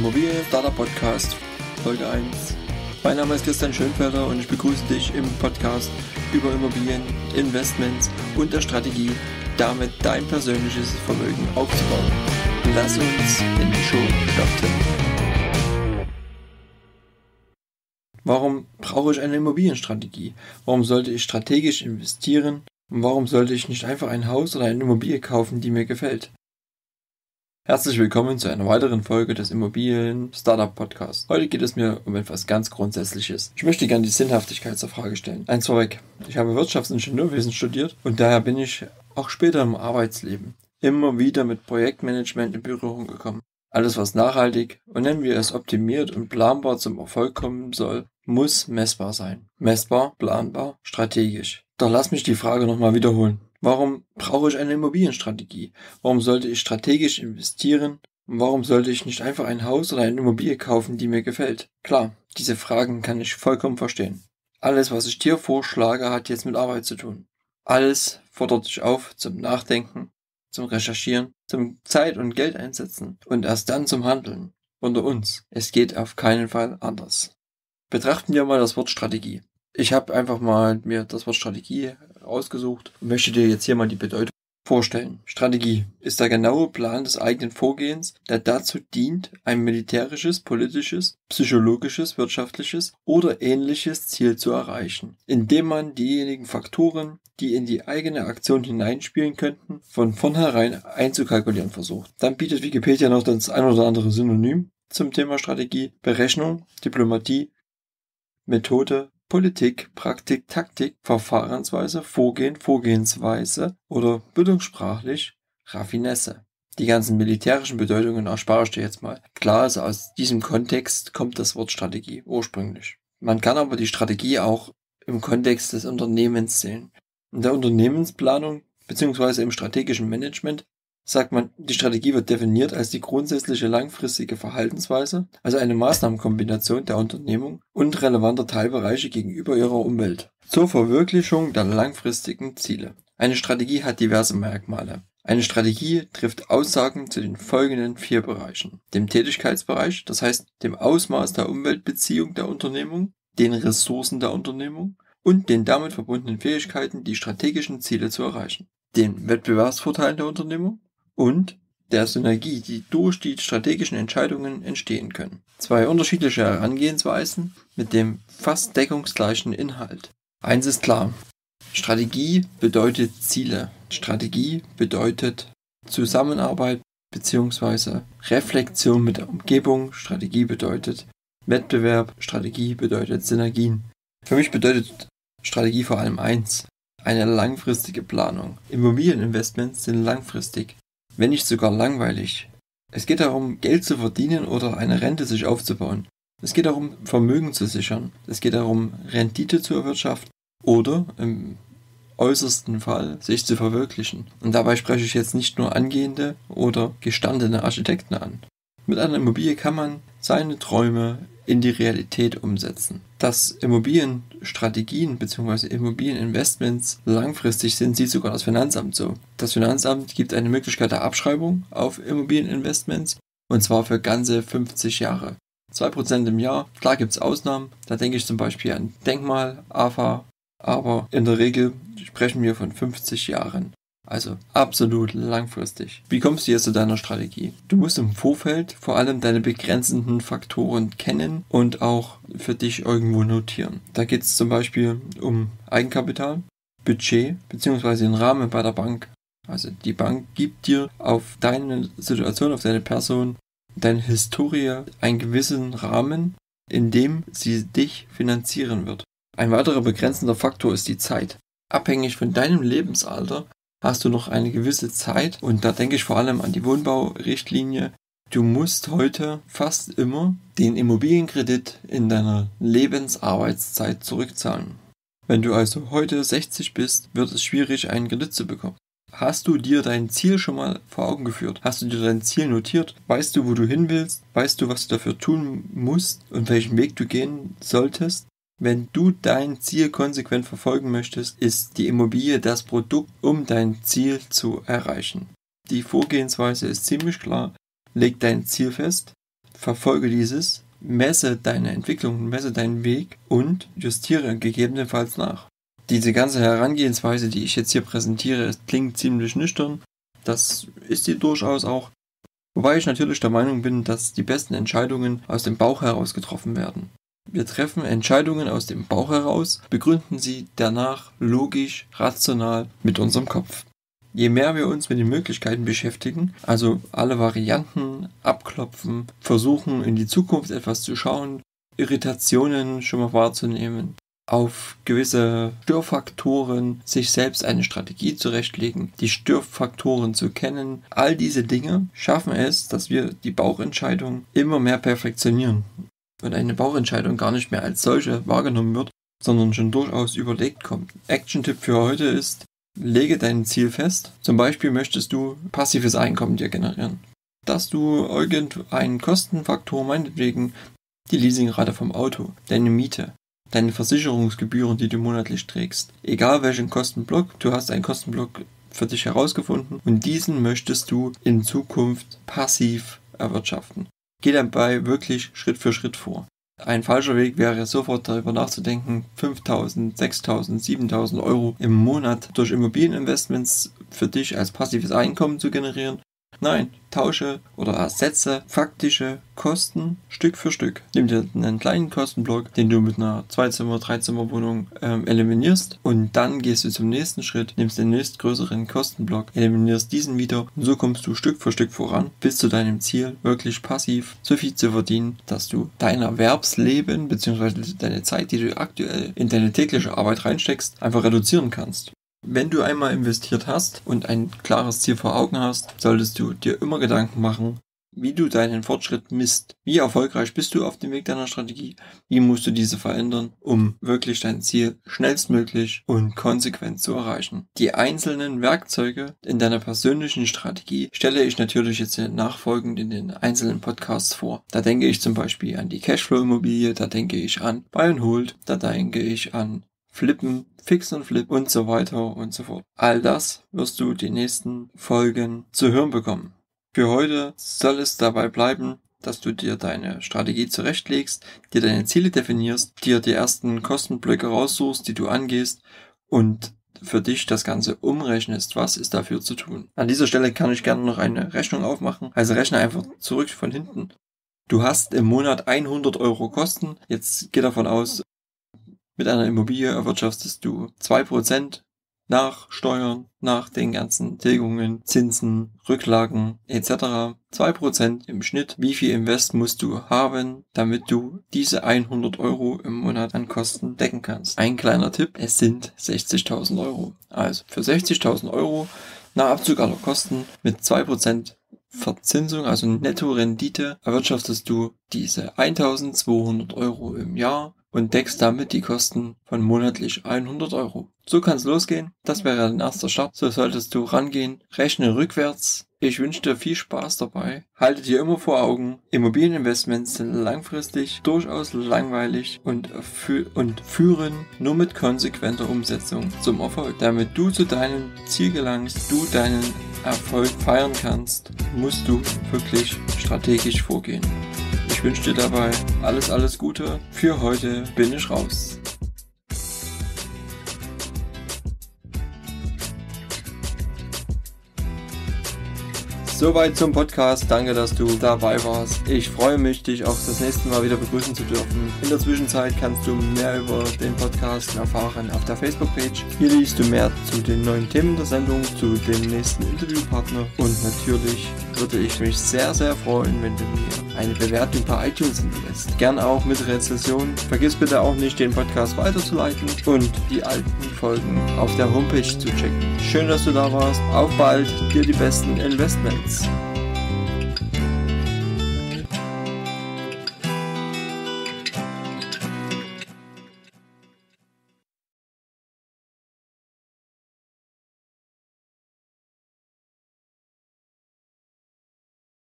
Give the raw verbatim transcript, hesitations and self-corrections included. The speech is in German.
Immobilien Starter Podcast, Folge eins. Mein Name ist Christian Schönfelder und ich begrüße dich im Podcast über Immobilien, Investments und der Strategie, damit dein persönliches Vermögen aufzubauen. Lass uns in die Show starten. Warum brauche ich eine Immobilienstrategie? Warum sollte ich strategisch investieren? Und warum sollte ich nicht einfach ein Haus oder eine Immobilie kaufen, die mir gefällt? Herzlich willkommen zu einer weiteren Folge des Immobilien Startup Podcasts. Heute geht es mir um etwas ganz Grundsätzliches. Ich möchte gerne die Sinnhaftigkeit zur Frage stellen. Eins vorweg, ich habe Wirtschaftsingenieurwesen studiert und daher bin ich auch später im Arbeitsleben immer wieder mit Projektmanagement in Berührung gekommen. Alles, was nachhaltig und nennen wir es optimiert und planbar zum Erfolg kommen soll, muss messbar sein. Messbar, planbar, strategisch. Doch lass mich die Frage nochmal wiederholen. Warum brauche ich eine Immobilienstrategie? Warum sollte ich strategisch investieren? Und warum sollte ich nicht einfach ein Haus oder eine Immobilie kaufen, die mir gefällt? Klar, diese Fragen kann ich vollkommen verstehen. Alles, was ich dir vorschlage, hat jetzt mit Arbeit zu tun. Alles fordert dich auf zum Nachdenken, zum Recherchieren, zum Zeit- und Geld einsetzen und erst dann zum Handeln. Unter uns, es geht auf keinen Fall anders. Betrachten wir mal das Wort Strategie. Ich habe einfach mal mir das Wort Strategie ausgesucht und möchte dir jetzt hier mal die Bedeutung vorstellen. Strategie ist der genaue Plan des eigenen Vorgehens, der dazu dient, ein militärisches, politisches, psychologisches, wirtschaftliches oder ähnliches Ziel zu erreichen, indem man diejenigen Faktoren, die in die eigene Aktion hineinspielen könnten, von vornherein einzukalkulieren versucht. Dann bietet Wikipedia noch das ein oder andere Synonym zum Thema Strategie: Berechnung, Diplomatie, Methode, Politik, Praktik, Taktik, Verfahrensweise, Vorgehen, Vorgehensweise oder bildungssprachlich Raffinesse. Die ganzen militärischen Bedeutungen erspare ich dir jetzt mal. Klar ist, aus diesem Kontext kommt das Wort Strategie ursprünglich. Man kann aber die Strategie auch im Kontext des Unternehmens sehen. In der Unternehmensplanung bzw. im strategischen Management sagt man, die Strategie wird definiert als die grundsätzliche langfristige Verhaltensweise, also eine Maßnahmenkombination der Unternehmung und relevanter Teilbereiche gegenüber ihrer Umwelt zur Verwirklichung der langfristigen Ziele. Eine Strategie hat diverse Merkmale. Eine Strategie trifft Aussagen zu den folgenden vier Bereichen: dem Tätigkeitsbereich, das heißt dem Ausmaß der Umweltbeziehung der Unternehmung, den Ressourcen der Unternehmung und den damit verbundenen Fähigkeiten, die strategischen Ziele zu erreichen, den Wettbewerbsvorteilen der Unternehmung und der Synergie, die durch die strategischen Entscheidungen entstehen können. Zwei unterschiedliche Herangehensweisen mit dem fast deckungsgleichen Inhalt. Eins ist klar: Strategie bedeutet Ziele. Strategie bedeutet Zusammenarbeit bzw. Reflexion mit der Umgebung. Strategie bedeutet Wettbewerb. Strategie bedeutet Synergien. Für mich bedeutet Strategie vor allem eins: eine langfristige Planung. Immobilieninvestments sind langfristig, wenn nicht sogar langweilig. Es geht darum, Geld zu verdienen oder eine Rente sich aufzubauen. Es geht darum, Vermögen zu sichern. Es geht darum, Rendite zu erwirtschaften oder im äußersten Fall sich zu verwirklichen. Und dabei spreche ich jetzt nicht nur angehende oder gestandene Architekten an. Mit einer Immobilie kann man seine Träume in die Realität umsetzen. Dass Immobilienstrategien bzw. Immobilieninvestments langfristig sind, sieht sogar das Finanzamt so. Das Finanzamt gibt eine Möglichkeit der Abschreibung auf Immobilieninvestments und zwar für ganze fünfzig Jahre. zwei Prozent im Jahr, klar gibt es Ausnahmen, da denke ich zum Beispiel an Denkmal, A F A, aber in der Regel sprechen wir von fünfzig Jahren. Also absolut langfristig. Wie kommst du jetzt zu deiner Strategie? Du musst im Vorfeld vor allem deine begrenzenden Faktoren kennen und auch für dich irgendwo notieren. Da geht es zum Beispiel um Eigenkapital, Budget bzw. den Rahmen bei der Bank. Also die Bank gibt dir auf deine Situation, auf deine Person, deine Historie einen gewissen Rahmen, in dem sie dich finanzieren wird. Ein weiterer begrenzender Faktor ist die Zeit. Abhängig von deinem Lebensalter hast du noch eine gewisse Zeit, und da denke ich vor allem an die Wohnbaurichtlinie. Du musst heute fast immer den Immobilienkredit in deiner Lebensarbeitszeit zurückzahlen. Wenn du also heute sechzig bist, wird es schwierig, einen Kredit zu bekommen. Hast du dir dein Ziel schon mal vor Augen geführt? Hast du dir dein Ziel notiert? Weißt du, wo du hin willst? Weißt du, was du dafür tun musst und welchen Weg du gehen solltest? Wenn du dein Ziel konsequent verfolgen möchtest, ist die Immobilie das Produkt, um dein Ziel zu erreichen. Die Vorgehensweise ist ziemlich klar. Leg dein Ziel fest, verfolge dieses, messe deine Entwicklung, messe deinen Weg und justiere gegebenenfalls nach. Diese ganze Herangehensweise, die ich jetzt hier präsentiere, es klingt ziemlich nüchtern, das ist sie durchaus auch, wobei ich natürlich der Meinung bin, dass die besten Entscheidungen aus dem Bauch heraus getroffen werden. Wir treffen Entscheidungen aus dem Bauch heraus, begründen sie danach logisch, rational mit unserem Kopf. Je mehr wir uns mit den Möglichkeiten beschäftigen, also alle Varianten abklopfen, versuchen in die Zukunft etwas zu schauen, Irritationen schon mal wahrzunehmen, auf gewisse Störfaktoren sich selbst eine Strategie zurechtlegen, die Störfaktoren zu kennen, all diese Dinge schaffen es, dass wir die Bauchentscheidung immer mehr perfektionieren. Wenn eine Bauchentscheidung gar nicht mehr als solche wahrgenommen wird, sondern schon durchaus überlegt kommt. Action-Tipp für heute ist, lege dein Ziel fest. Zum Beispiel möchtest du passives Einkommen dir generieren. Dass du irgendeinen Kostenfaktor, meinetwegen die Leasingrate vom Auto, deine Miete, deine Versicherungsgebühren, die du monatlich trägst, egal welchen Kostenblock, du hast einen Kostenblock für dich herausgefunden und diesen möchtest du in Zukunft passiv erwirtschaften. Geh dabei wirklich Schritt für Schritt vor. Ein falscher Weg wäre, sofort darüber nachzudenken, fünftausend, sechstausend, siebentausend Euro im Monat durch Immobilieninvestments für dich als passives Einkommen zu generieren. Nein, tausche oder ersetze faktische Kosten Stück für Stück. Nimm dir einen kleinen Kostenblock, den du mit einer Zweizimmer-, Dreizimmerwohnung ähm, eliminierst und dann gehst du zum nächsten Schritt, nimmst den nächstgrößeren Kostenblock, eliminierst diesen wieder und so kommst du Stück für Stück voran, bis zu deinem Ziel, wirklich passiv so viel zu verdienen, dass du dein Erwerbsleben bzw. deine Zeit, die du aktuell in deine tägliche Arbeit reinsteckst, einfach reduzieren kannst. Wenn du einmal investiert hast und ein klares Ziel vor Augen hast, solltest du dir immer Gedanken machen, wie du deinen Fortschritt misst. Wie erfolgreich bist du auf dem Weg deiner Strategie? Wie musst du diese verändern, um wirklich dein Ziel schnellstmöglich und konsequent zu erreichen? Die einzelnen Werkzeuge in deiner persönlichen Strategie stelle ich natürlich jetzt nachfolgend in den einzelnen Podcasts vor. Da denke ich zum Beispiel an die Cashflow-Immobilie, da denke ich an Buy and Hold, da denke ich an Flippen, Fix und Flip und so weiter und so fort. All das wirst du die nächsten Folgen zu hören bekommen. Für heute soll es dabei bleiben, dass du dir deine Strategie zurechtlegst, dir deine Ziele definierst, dir die ersten Kostenblöcke raussuchst, die du angehst und für dich das Ganze umrechnest, was ist dafür zu tun. An dieser Stelle kann ich gerne noch eine Rechnung aufmachen, also rechne einfach zurück von hinten. Du hast im Monat hundert Euro Kosten, jetzt geh davon aus, mit einer Immobilie erwirtschaftest du zwei Prozent nach Steuern, nach den ganzen Tilgungen, Zinsen, Rücklagen et cetera. zwei Prozent im Schnitt. Wie viel Invest musst du haben, damit du diese hundert Euro im Monat an Kosten decken kannst? Ein kleiner Tipp, es sind sechzigtausend Euro. Also für sechzigtausend Euro nach Abzug aller Kosten mit zwei Prozent Verzinsung, also Netto-Rendite, erwirtschaftest du diese eintausendzweihundert Euro im Jahr und deckst damit die Kosten von monatlich hundert Euro. So kann's losgehen, das wäre dein erster Start, so solltest du rangehen, rechne rückwärts. Ich wünsche dir viel Spaß dabei, halte dir immer vor Augen, Immobilieninvestments sind langfristig, durchaus langweilig und, und führen nur mit konsequenter Umsetzung zum Erfolg. Damit du zu deinem Ziel gelangst, du deinen Erfolg feiern kannst, musst du wirklich strategisch vorgehen. Ich wünsche dir dabei alles, alles Gute. Für heute bin ich raus. Soweit zum Podcast. Danke, dass du dabei warst. Ich freue mich, dich auch das nächste Mal wieder begrüßen zu dürfen. In der Zwischenzeit kannst du mehr über den Podcast erfahren auf der Facebook-Page. Hier liest du mehr zu den neuen Themen der Sendung, zu dem nächsten Interviewpartner. Und natürlich würde ich mich sehr, sehr freuen, wenn du mir eine Bewertung bei iTunes hinterlässt. Gern auch mit Rezension. Vergiss bitte auch nicht, den Podcast weiterzuleiten und die alten Folgen auf der Homepage zu checken. Schön, dass du da warst. Auf bald. Dir die besten Investments. Thanks.